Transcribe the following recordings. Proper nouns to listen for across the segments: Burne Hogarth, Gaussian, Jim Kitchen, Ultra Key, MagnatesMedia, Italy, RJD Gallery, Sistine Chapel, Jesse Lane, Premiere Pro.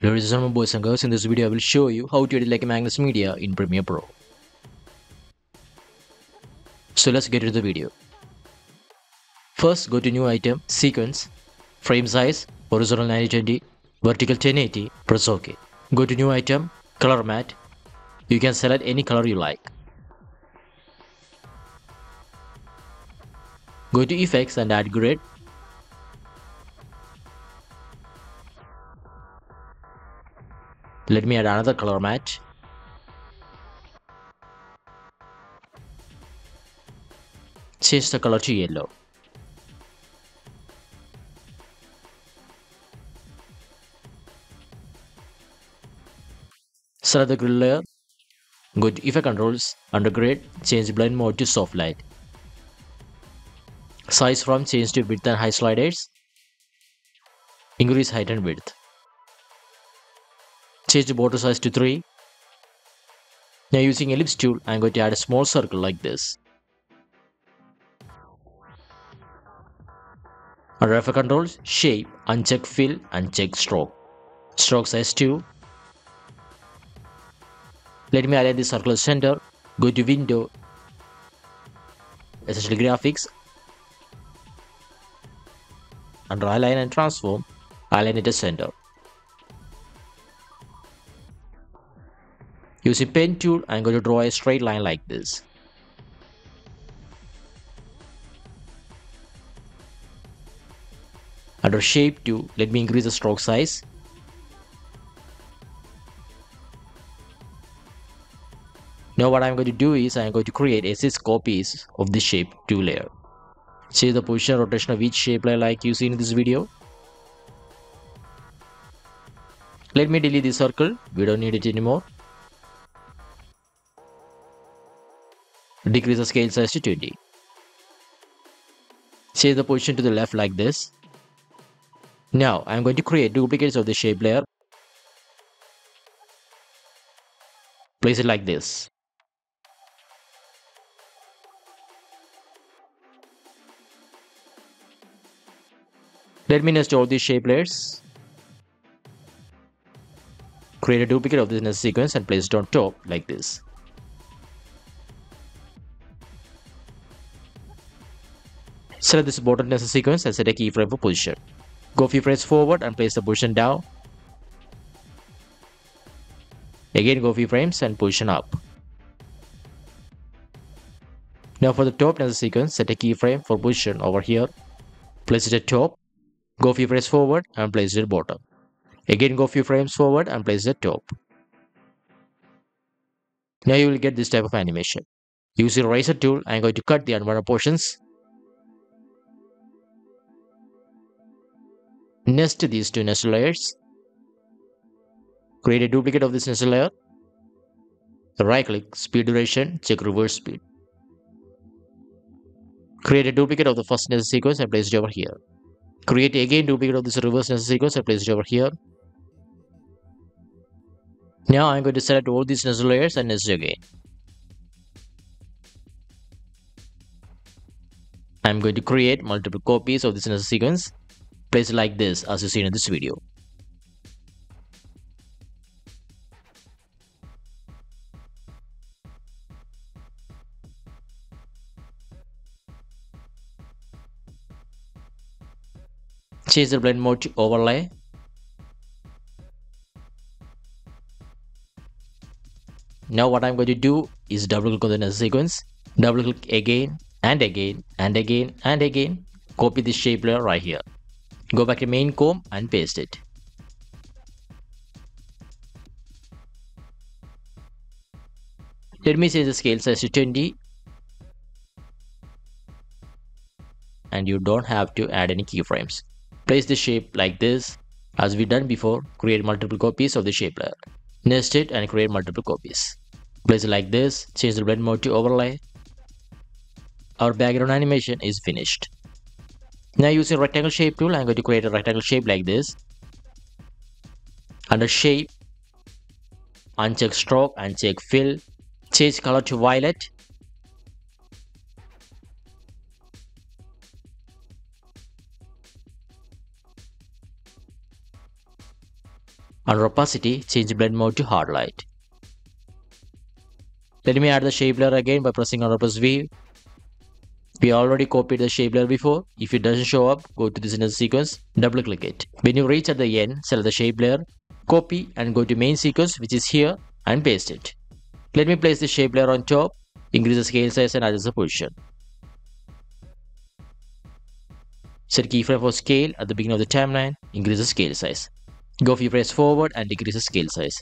Hello my boys and girls, in this video I will show you how to edit like a MagnatesMedia in Premiere Pro. So let's get into the video. First go to new item, sequence, frame size, horizontal 920, vertical 1080, press OK. Go to new item, color matte, you can select any color you like. Go to effects and add grid. Let me add another color match. Change the color to yellow. Select the grid layer. Go to effect controls, under grid, change blend mode to soft light. Size from change to width and height sliders. Increase height and width. Change the border size to 3. Now using ellipse tool, I am going to add a small circle like this. Under effect controls, shape, uncheck fill and check stroke. Stroke size 2. Let me align the circular center. Go to window, essential graphics. Under align and transform, align it to center. Using pen tool, I am going to draw a straight line like this. Under shape tool, let me increase the stroke size. Now what I am going to do is, I am going to create a 6 copies of the shape tool layer. Change the position rotation of each shape layer like you see in this video. Let me delete this circle, we don't need it anymore. Decrease the scale size to 20. Change the position to the left like this. Now I am going to create duplicates of the shape layer. Place it like this. Let me nest all these shape layers. Create a duplicate of this nest sequence and place it on top like this. Select this bottom nest sequence and set a keyframe for position. Go a few frames forward and place the position down. Again go a few frames and position up. Now for the top nest sequence, set a keyframe for position over here. Place it at top. Go a few frames forward and place it at bottom. Again go a few frames forward and place it at top. Now you will get this type of animation. Using razor tool, I am going to cut the unwanted portions. Nest these two nest layers. Create a duplicate of this nest layer. Right click, speed duration, check reverse speed. Create a duplicate of the first nest sequence and place it over here. Create again duplicate of this reverse nest sequence and place it over here. Now I am going to select all these nest layers and nest again. I am going to create multiple copies of this nest sequence. Place it like this as you seen in this video. Change the blend mode to overlay. Now what I'm going to do is double click on the nest sequence. Double click again and again and again and again. Copy this shape layer right here. Go back to main comb and paste it. Let me change the scale size to 20. And you don't have to add any keyframes. Place the shape like this. As we done before, create multiple copies of the shape layer. Nest it and create multiple copies. Place it like this. Change the blend mode to overlay. Our background animation is finished. Now using rectangle shape tool, I am going to create a rectangle shape like this. Under shape, uncheck stroke and check fill. Change color to violet. Under opacity, change blend mode to hard light. Let me add the shape blur again by pressing Ctrl+V. We already copied the shape blur before. If it doesn't show up, go to the inner sequence, double click it. When you reach at the end, select the shape blur, copy and go to main sequence which is here and paste it. Let me place the shape blur on top, increase the scale size and adjust the position. Set keyframe for scale at the beginning of the timeline, increase the scale size. Go a few frames forward and decrease the scale size.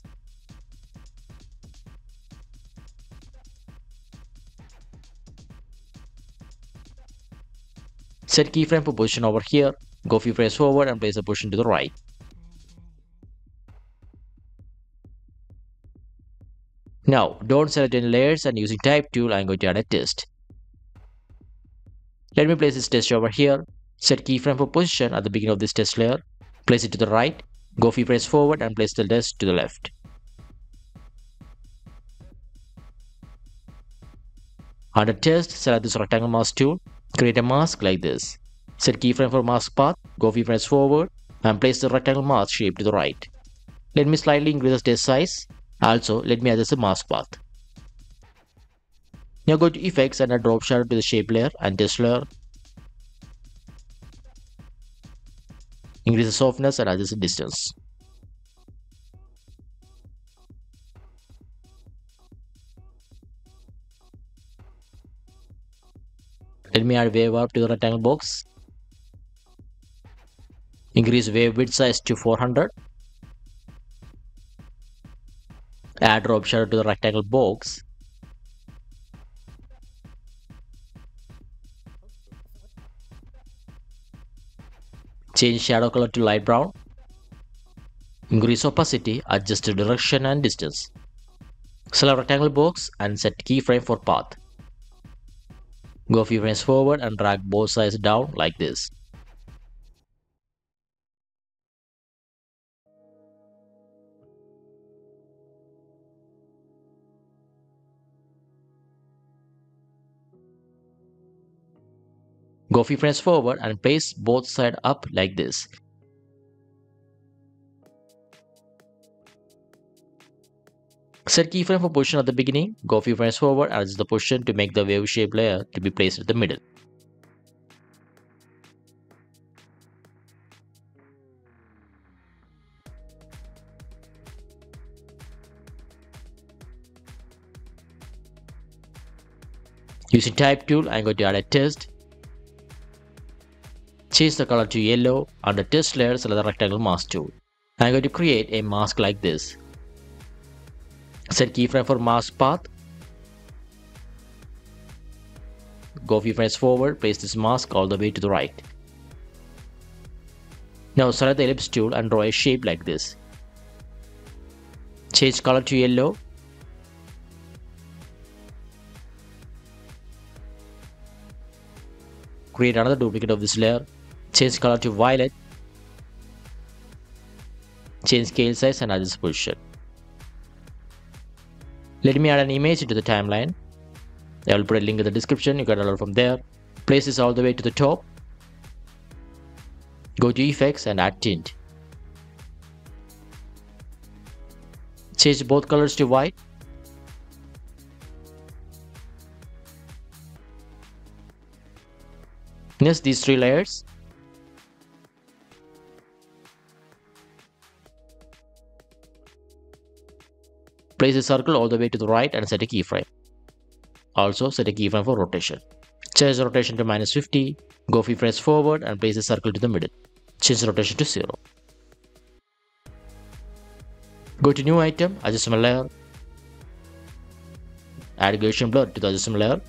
Set keyframe for position over here, go a few frames forward and place the position to the right. Now, don't select any layers and using type tool, I'm going to add a test. Let me place this test over here. Set keyframe for position at the beginning of this test layer. Place it to the right. Go a few frames forward and place the test to the left. Under test, select this rectangle mask tool. Create a mask like this. Set keyframe for mask path. Go a few frames forward and place the rectangle mask shape to the right. Let me slightly increase the test size. Also, let me adjust the mask path. Now go to effects and add drop shadow to the shape layer and test layer. Increase the softness and adjust the distance. Let me add wave warp to the rectangle box. Increase wave width size to 400. Add drop shadow to the rectangle box. Change shadow color to light brown. Increase opacity, adjust the direction and distance. Select rectangle box and set keyframe for path. Go a few frames forward and drag both sides down like this. Go a few frames forward and place both sides up like this. Set keyframe for position at the beginning. Go a few frames forward and adjust the position to make the wave shape layer to be placed at the middle. Using type tool, I'm going to add a test. Change the color to yellow. Under test layer, select the rectangle mask tool. I'm going to create a mask like this. Set keyframe for mask path. Go a few frames forward, place this mask all the way to the right. Now select the ellipse tool and draw a shape like this. Change color to yellow. Create another duplicate of this layer. Change color to violet. Change scale size and adjust position. Let me add an image into the timeline. I will put a link in the description. You can download from there. Place this all the way to the top. Go to effects and add tint. Change both colors to white. Next, these three layers. Place a circle all the way to the right and set a keyframe. Also set a keyframe for rotation. Change the rotation to -50. Go a few frames forward and place a circle to the middle. Change the rotation to 0. Go to new item, adjustment layer. Add Gaussian blur to the adjustment layer.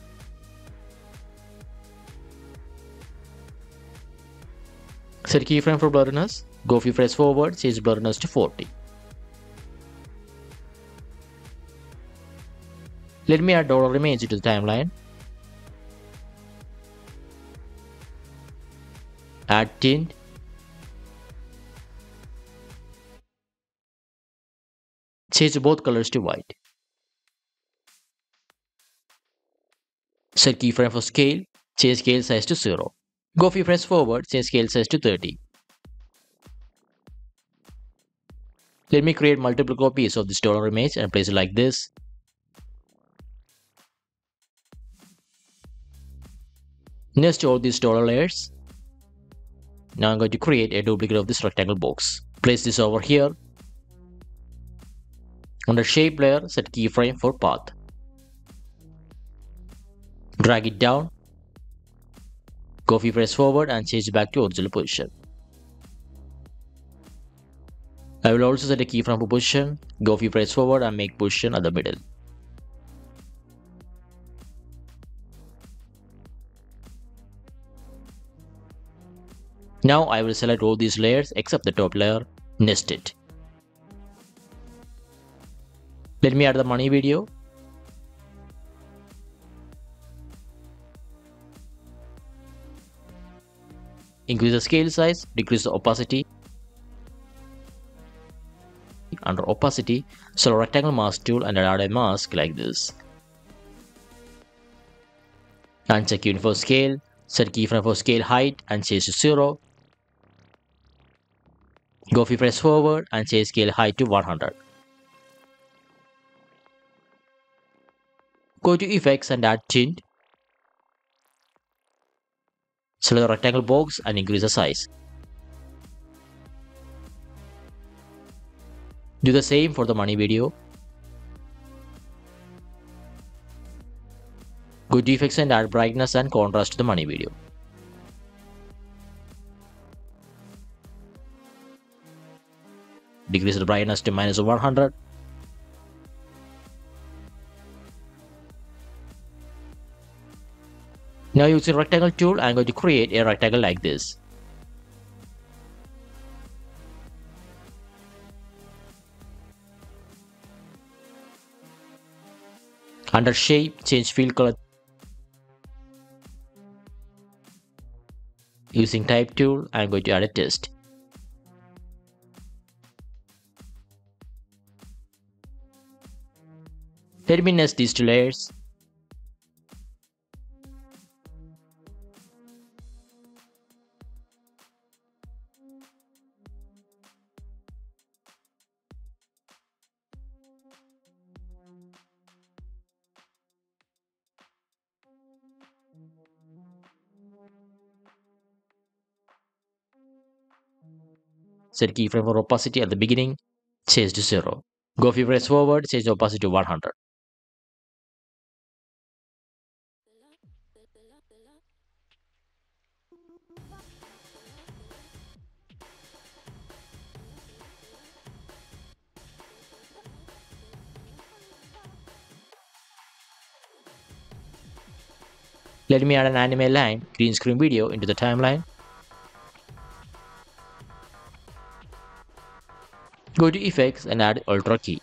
Set keyframe for blurriness. Go a few frames forward, change blurriness to 40. Let me add dollar image to the timeline. Add tint. Change both colors to white. Set keyframe for scale. Change scale size to 0. Go a few frames forward, change scale size to 30. Let me create multiple copies of this dollar image and place it like this. Nest all these dollar layers. Now I'm going to create a duplicate of this rectangle box. Place this over here. On the shape layer, set keyframe for path. Drag it down. Copy press forward and change it back to original position. I will also set a keyframe for position. Copy press forward and make position at the middle. Now I will select all these layers except the top layer, nest it. Let me add the money video. Increase the scale size, decrease the opacity. Under opacity, select rectangle mask tool and add a mask like this. And check uniform scale, set keyframe for scale height and change to 0. Go if you press forward and change scale height to 100. Go to effects and add tint. Select the rectangle box and increase the size. Do the same for the money video. Go to effects and add brightness and contrast to the money video. Decrease the brightness to -100. Now using rectangle tool, I'm going to create a rectangle like this. Under shape, change fill color. Using type tool, I'm going to add a text. Let me nest these two layers. Set keyframe for opacity at the beginning, change to 0. Go if you press forward, change the opacity to 100. Let me add an anime line, green screen video into the timeline. Go to effects and add Ultra Key.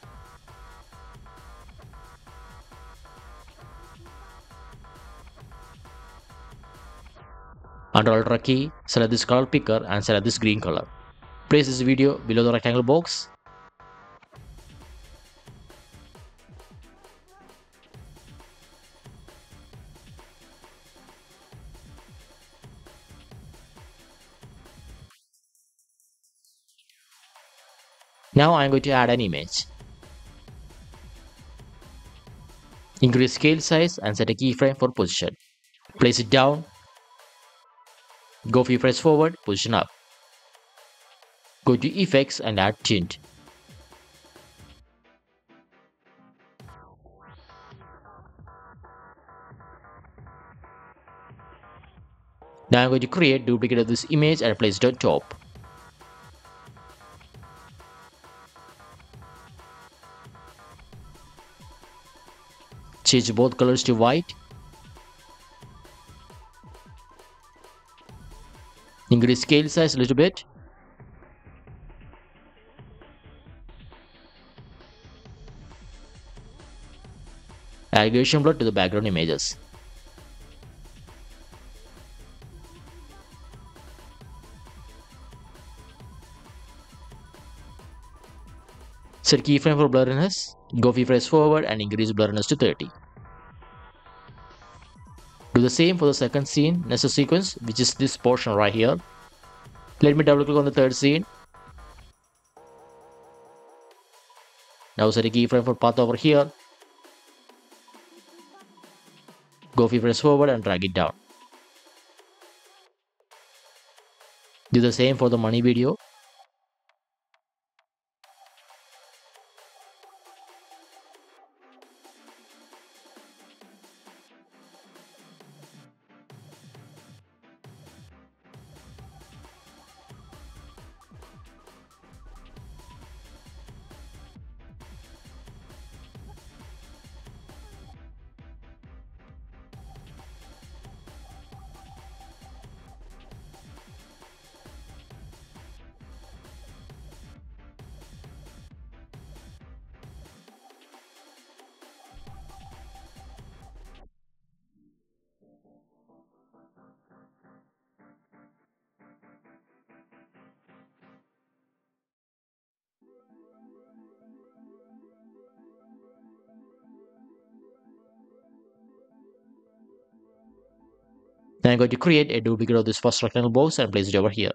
Under Ultra Key, select this color picker and select this green color. Place this video below the rectangle box. Now I am going to add an image. Increase scale size and set a keyframe for position. Place it down. Go for press forward, position up. Go to effects and add tint. Now I am going to create duplicate of this image and place it on top. Change both colors to white. Increase scale size a little bit. Aggregation blur to the background images. Set keyframe for blurriness. Go if you press forward and increase blurriness to 30. Do the same for the second scene, next sequence, which is this portion right here. Let me double click on the third scene. Now set a keyframe for path over here. Go keyframes forward and drag it down. Do the same for the money video. Then I'm going to create a duplicate of this first rectangle box and place it over here.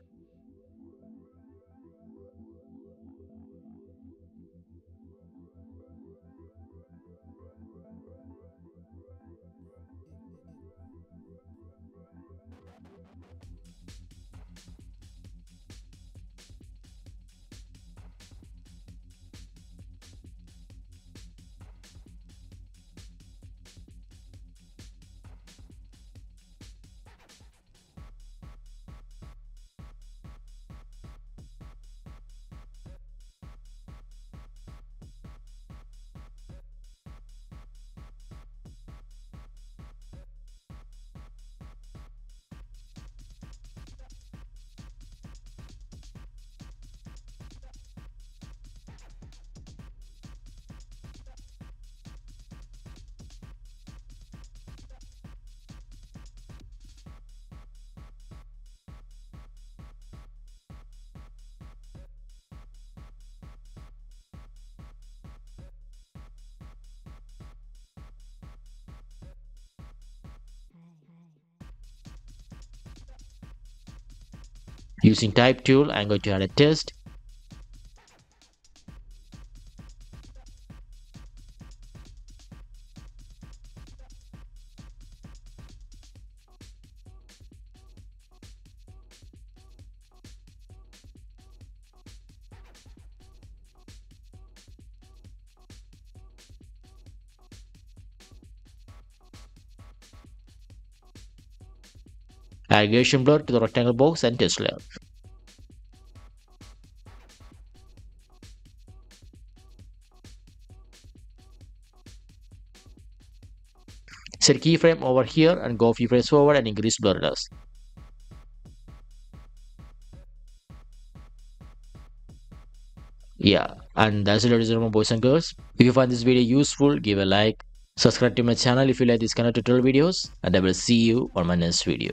Using type tool, I'm going to add a test. Aggregation blur to the rectangle box and test layer. Set keyframe over here and go keyframes forward and increase blurriness. Yeah, and that's it, ladies and gentlemen, boys and girls. If you find this video useful, give a like, subscribe to my channel if you like this kind of tutorial videos, and I will see you on my next video.